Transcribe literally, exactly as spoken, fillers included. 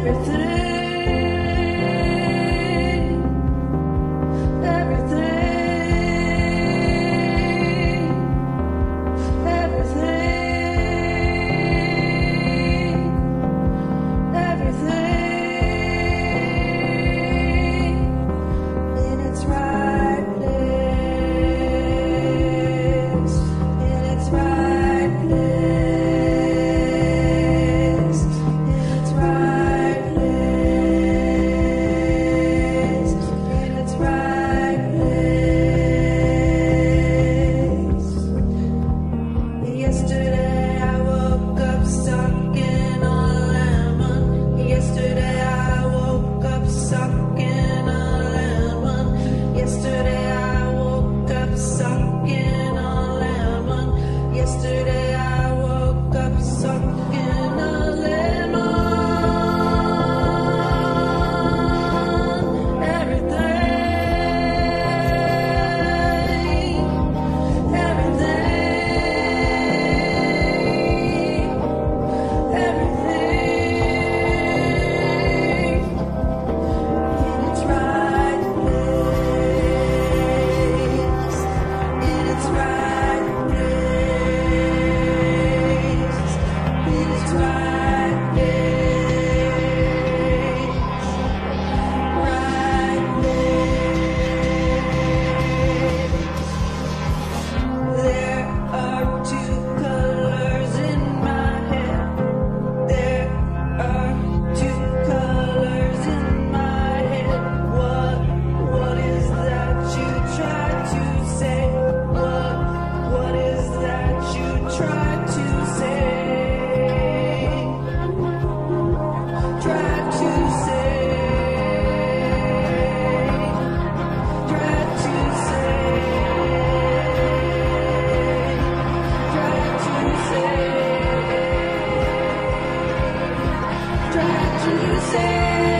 Try to say